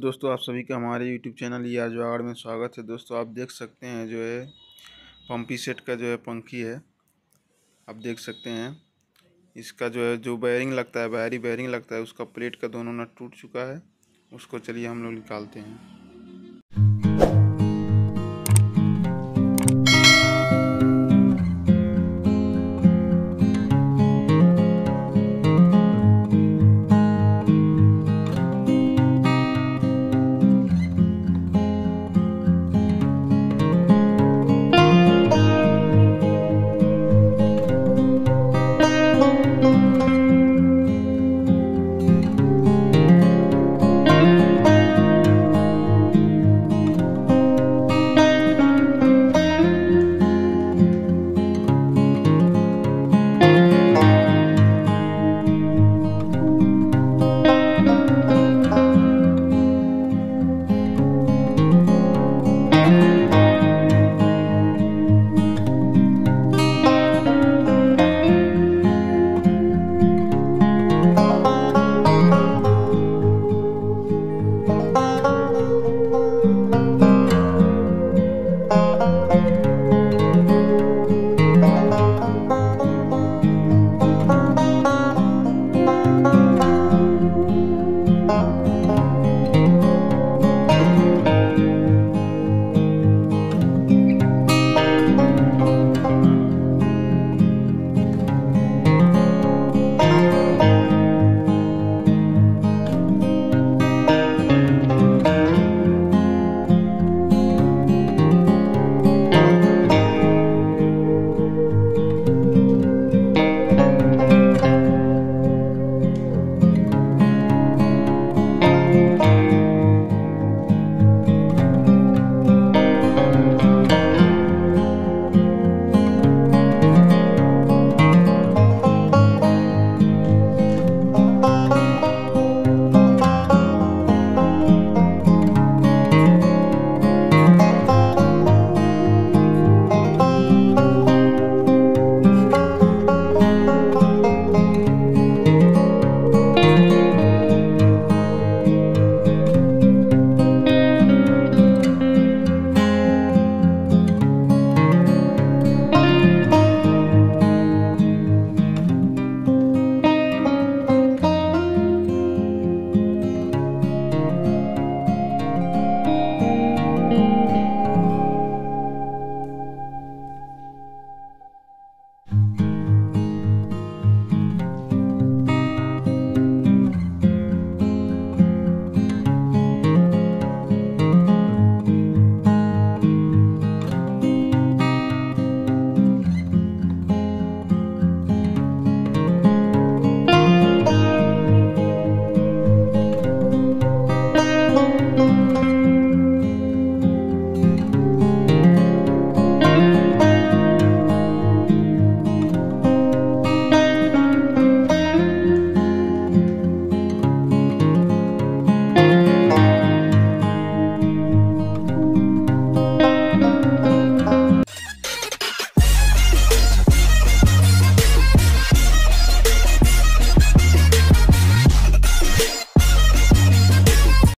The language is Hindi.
दोस्तों आप सभी का हमारे YouTube चैनल एरजुगाड़ में स्वागत है। दोस्तों आप देख सकते हैं जो है पंपी सेट का जो है पंखी है, आप देख सकते हैं इसका जो है जो बैरिंग लगता है, बाहरी बैरिंग लगता है उसका प्लेट का दोनों नट टूट चुका है। उसको चलिए हम लोग निकालते हैं।